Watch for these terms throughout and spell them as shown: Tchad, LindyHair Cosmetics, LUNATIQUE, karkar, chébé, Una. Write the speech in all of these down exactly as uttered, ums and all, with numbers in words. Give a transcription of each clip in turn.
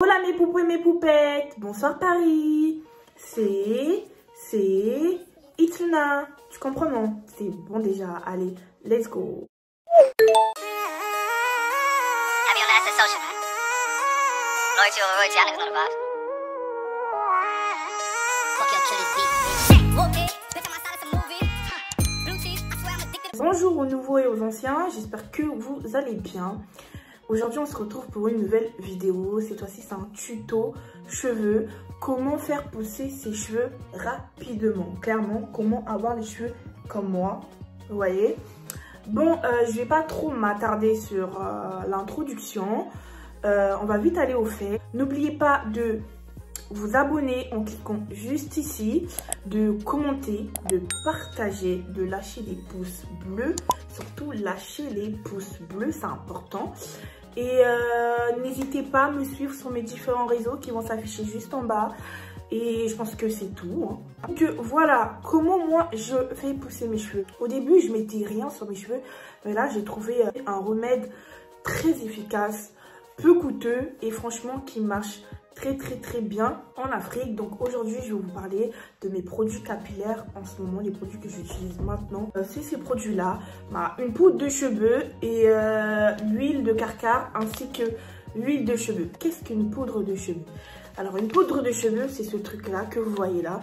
Voilà mes poupées, mes poupettes. Bonsoir Paris. C'est... C'est... It's Una. Tu comprends, non? C'est bon déjà. Allez, let's go. Bonjour aux nouveaux et aux anciens, j'espère que vous allez bien. Aujourd'hui on se retrouve pour une nouvelle vidéo, cette fois-ci c'est un tuto cheveux, comment faire pousser ses cheveux rapidement, clairement, comment avoir les cheveux comme moi, vous voyez. Bon, euh, je vais pas trop m'attarder sur euh, l'introduction. Euh, on va vite aller au fait. N'oubliez pas de vous abonner en cliquant juste ici, de commenter, de partager, de lâcher des pouces bleus. Surtout lâcher les pouces bleus, c'est important. Et euh, n'hésitez pas à me suivre sur mes différents réseaux qui vont s'afficher juste en bas. Et je pense que c'est tout. Hein. Donc voilà, comment moi je fais pousser mes cheveux. Au début, je mettais rien sur mes cheveux. Mais là, j'ai trouvé un remède très efficace, peu coûteux et franchement qui marche très très très bien en Afrique. Donc aujourd'hui je vais vous parler de mes produits capillaires en ce moment, les produits que j'utilise maintenant. Euh, c'est ces produits là, bah, une poudre de cheveux et euh, l'huile de karkar ainsi que l'huile de cheveux. Qu'est-ce qu'une poudre de cheveux? Alors une poudre de cheveux c'est ce truc là que vous voyez là.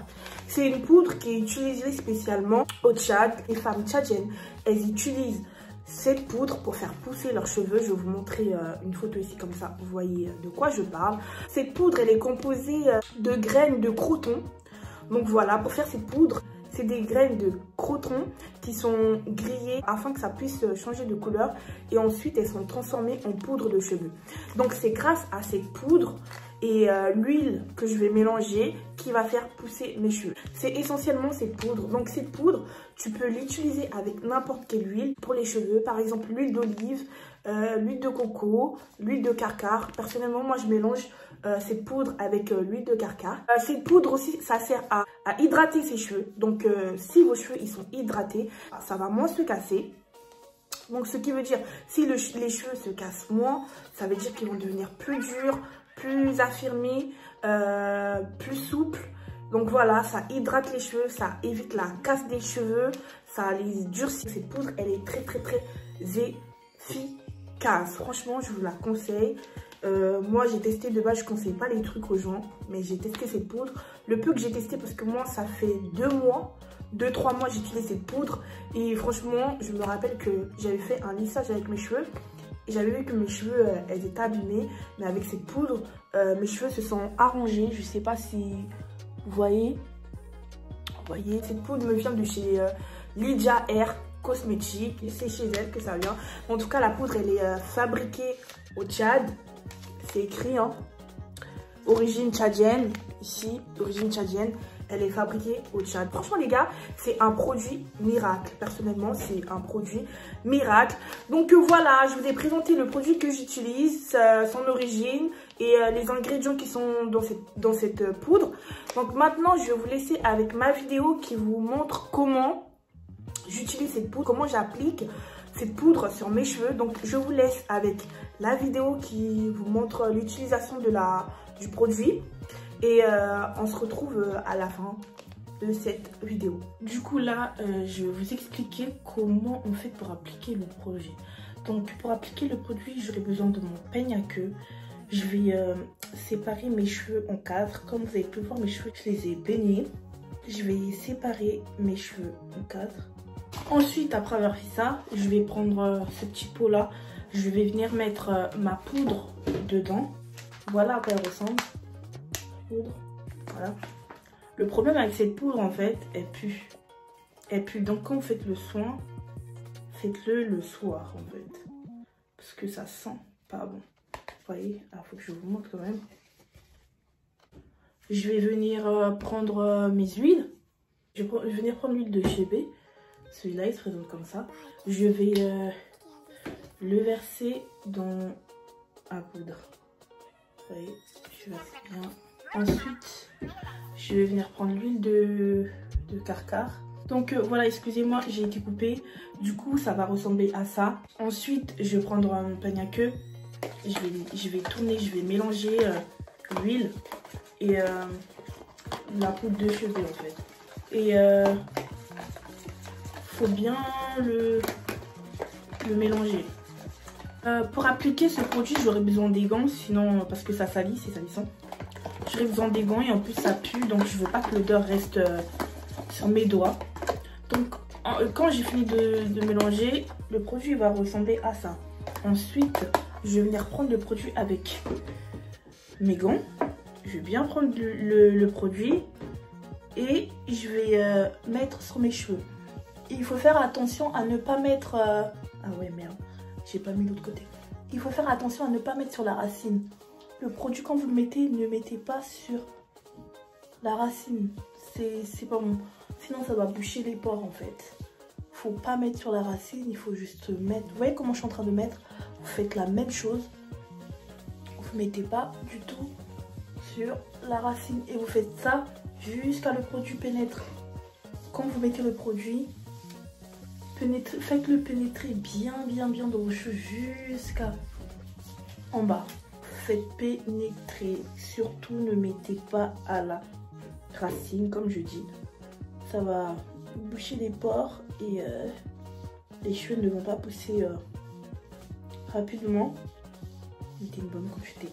C'est une poudre qui est utilisée spécialement au Tchad. Les femmes tchadiennes elles utilisent cette poudre pour faire pousser leurs cheveux. Je vais vous montrer euh, une photo ici comme ça, vous voyez de quoi je parle. Cette poudre elle est composée euh, de graines de croton. Donc voilà, pour faire cette poudre, c'est des graines de croton qui sont grillées afin que ça puisse changer de couleur. Et ensuite elles sont transformées en poudre de cheveux. Donc c'est grâce à cette poudre et euh, l'huile que je vais mélanger qui va faire pousser mes cheveux. C'est essentiellement cette poudre. Donc cette poudre, tu peux l'utiliser avec n'importe quelle huile pour les cheveux. Par exemple l'huile d'olive, euh, l'huile de coco, l'huile de karkar. Personnellement moi je mélange euh, cette poudre avec euh, l'huile de karkar. Euh, cette poudre aussi ça sert à, à hydrater ses cheveux. Donc euh, si vos cheveux ils sont hydratés, ça va moins se casser. Donc ce qui veut dire si le, les cheveux se cassent moins, ça veut dire qu'ils vont devenir plus durs, plus affirmé, euh, plus souple. Donc voilà, ça hydrate les cheveux, ça évite la casse des cheveux, ça les durcit. Cette poudre, elle est très très très efficace. Franchement, je vous la conseille. Euh, moi, j'ai testé de base, je ne conseille pas les trucs aux gens, mais j'ai testé cette poudre. Le peu que j'ai testé, parce que moi, ça fait deux mois, deux trois mois, j'utilise cette poudre. Et franchement, je me rappelle que j'avais fait un lissage avec mes cheveux. J'avais vu que mes cheveux, euh, elles étaient abîmées, mais avec cette poudre, euh, mes cheveux se sont arrangés. Je sais pas si vous voyez. Vous voyez, cette poudre me vient de chez euh, LindyHair Cosmetics. C'est chez elle que ça vient. En tout cas, la poudre, elle est euh, fabriquée au Tchad. C'est écrit, hein. Origine tchadienne, ici, origine tchadienne. Elle est fabriquée au Tchad. Franchement les gars, c'est un produit miracle. Personnellement, c'est un produit miracle. Donc voilà, je vous ai présenté le produit que j'utilise, euh, son origine et euh, les ingrédients qui sont dans cette, dans cette euh, poudre. Donc maintenant, je vais vous laisser avec ma vidéo qui vous montre comment j'utilise cette poudre, comment j'applique cette poudre sur mes cheveux. Donc je vous laisse avec la vidéo qui vous montre l'utilisation de la du produit. Et euh, on se retrouve à la fin de cette vidéo. Du coup là, euh, je vais vous expliquer comment on fait pour appliquer le produit. Donc pour appliquer le produit, j'aurai besoin de mon peigne à queue. Je vais euh, séparer mes cheveux en quatre. Comme vous avez pu voir, mes cheveux, je les ai baignés. Je vais séparer mes cheveux en quatre. Ensuite, après avoir fait ça, je vais prendre euh, ce petit pot là. Je vais venir mettre euh, ma poudre dedans. Voilà à quoi elle ressemble. Poudre. Voilà. Le problème avec cette poudre en fait, elle pue. Elle pue. Donc quand vous faites le soin, faites-le le soir en fait. Parce que ça sent pas bon. Vous voyez, il faut que je vous montre quand même. Je vais venir euh, prendre euh, mes huiles. Je vais, je vais venir prendre l'huile de chébé. Celui-là, il se présente comme ça. Je vais euh, le verser dans la poudre. Vous voyez, je verse bien. Ensuite, je vais venir prendre l'huile de, de karkar. Donc euh, voilà, excusez-moi, j'ai été coupée. Du coup, ça va ressembler à ça. Ensuite, je vais prendre mon peigne à queue. Je vais, je vais tourner, je vais mélanger euh, l'huile et euh, la poudre de cheveux en fait. Et euh, faut bien le, le mélanger. Euh, pour appliquer ce produit, j'aurais besoin des gants, sinon parce que ça salit, c'est salissant. J'aurais besoin des gants et en plus ça pue, donc je veux pas que l'odeur reste euh, sur mes doigts. Donc en, quand j'ai fini de, de mélanger, le produit va ressembler à ça. Ensuite, je vais venir prendre le produit avec mes gants. Je vais bien prendre le, le, le produit et je vais euh, mettre sur mes cheveux. Il faut faire attention à ne pas mettre... Euh... Ah ouais merde, j'ai pas mis l'autre côté. Il faut faire attention à ne pas mettre sur la racine. Le produit quand vous le mettez, ne mettez pas sur la racine. C'est pas bon. Sinon ça va boucher les pores en fait. Faut pas mettre sur la racine, il faut juste mettre... Vous voyez comment je suis en train de mettre? Vous faites la même chose. Vous mettez pas du tout sur la racine. Et vous faites ça jusqu'à le produit pénètre. Quand vous mettez le produit, faites-le pénétrer bien bien bien dans vos cheveux jusqu'à en bas. Faites pénétrer. Surtout ne mettez pas à la racine comme je dis. Ça va boucher les pores et euh, les cheveux ne vont pas pousser euh, rapidement. Mettez une bonne couche de thé.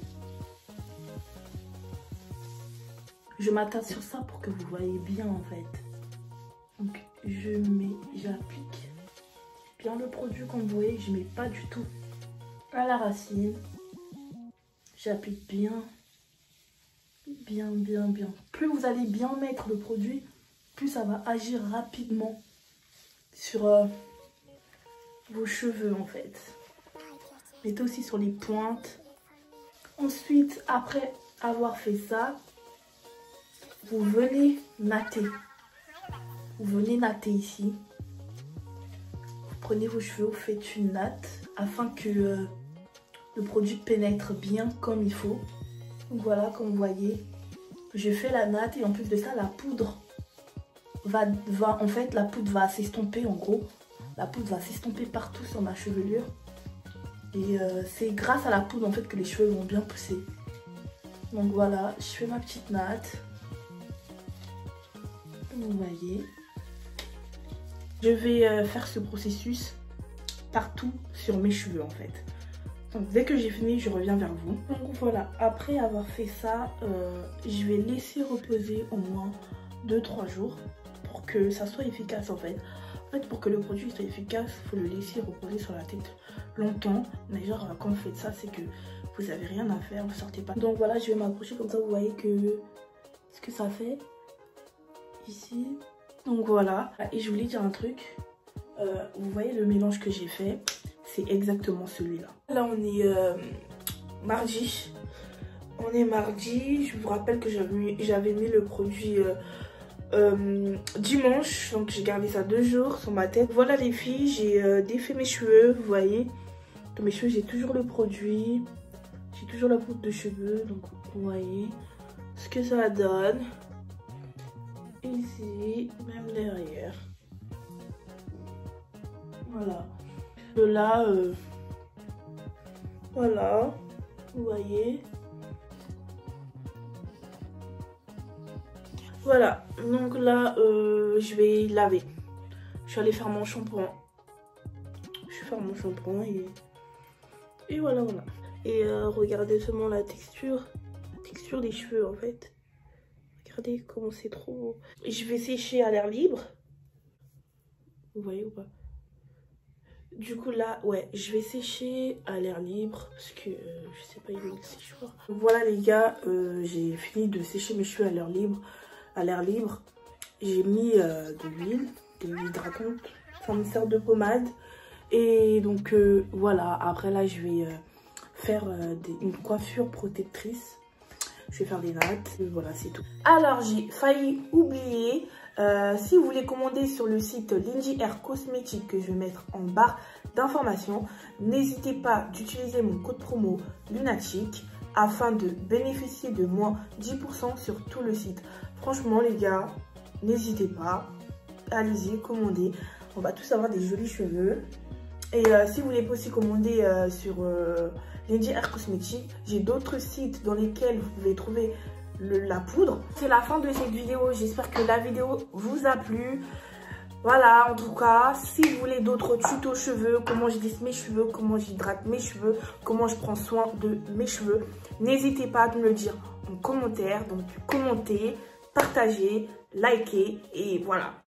Je m'attarde sur ça pour que vous voyez bien en fait. Donc je mets, j'applique bien le produit comme vous voyez, je ne mets pas du tout à la racine. J'applique bien, bien, bien, bien. Plus vous allez bien mettre le produit, plus ça va agir rapidement sur euh, vos cheveux en fait. Mettez aussi sur les pointes. Ensuite, après avoir fait ça, vous venez natter. Vous venez natter ici. Vous prenez vos cheveux, vous faites une natte afin que euh, le produit pénètre bien comme il faut. Donc voilà, comme vous voyez, je fais la natte et en plus de ça, la poudre va, va en fait, la poudre va s'estomper en gros. La poudre va s'estomper partout sur ma chevelure. Et euh, c'est grâce à la poudre en fait que les cheveux vont bien pousser. Donc voilà, je fais ma petite natte. Vous voyez. Je vais euh, faire ce processus partout sur mes cheveux en fait. Donc dès que j'ai fini, je reviens vers vous. Donc voilà, après avoir fait ça, euh, je vais laisser reposer au moins deux trois jours pour que ça soit efficace en fait. En fait, pour que le produit soit efficace, il faut le laisser reposer sur la tête longtemps. Mais genre, quand vous faites ça, c'est que vous n'avez rien à faire, vous sortez pas. Donc voilà, je vais m'approcher comme ça, vous voyez que ce que ça fait ici. Donc voilà. Et je voulais dire un truc. Euh, vous voyez le mélange que j'ai fait, c'est exactement celui-là. Là, on est euh, mardi. On est mardi. Je vous rappelle que j'avais mis, j'avais mis le produit... Euh, Euh, dimanche, donc j'ai gardé ça deux jours sur ma tête. Voilà les filles, j'ai euh, défait mes cheveux, vous voyez. Dans mes cheveux, j'ai toujours le produit, j'ai toujours la poudre de cheveux, donc vous voyez ce que ça donne. Ici, même derrière. Voilà. De là, euh, voilà, vous voyez. Voilà, donc là, euh, je vais laver. Je suis allée faire mon shampoing. Je vais faire mon shampoing et... Et voilà, voilà. Et euh, regardez seulement la texture. La texture des cheveux, en fait. Regardez comment c'est trop... Je vais sécher à l'air libre. Vous voyez ou pas? Du coup, là, ouais, je vais sécher à l'air libre. Parce que, euh, je sais pas, il y a une séchoir. Voilà, les gars, euh, j'ai fini de sécher mes cheveux à l'air libre. À l'air libre, j'ai mis euh, de l'huile, de l'huile hydratante, ça me sert de pommade. Et donc euh, voilà, après là je vais euh, faire euh, des, une coiffure protectrice, je vais faire des nattes, et voilà c'est tout. Alors j'ai failli oublier, euh, si vous voulez commander sur le site LindyHair Cosmetics que je vais mettre en barre d'informations, n'hésitez pas d'utiliser mon code promo LUNATIQUE afin de bénéficier de moins dix pour cent sur tout le site. Franchement les gars, n'hésitez pas, allez-y, commandez. On va tous avoir des jolis cheveux. Et euh, si vous voulez aussi commander euh, sur euh, LindyHair Cosmetics. J'ai d'autres sites dans lesquels vous pouvez trouver le, la poudre. C'est la fin de cette vidéo. J'espère que la vidéo vous a plu. Voilà, en tout cas, si vous voulez d'autres tutos cheveux, comment je lisse mes cheveux, comment j'hydrate mes cheveux, comment je prends soin de mes cheveux, n'hésitez pas à me le dire en commentaire. Donc, commentez, partagez, likez et voilà.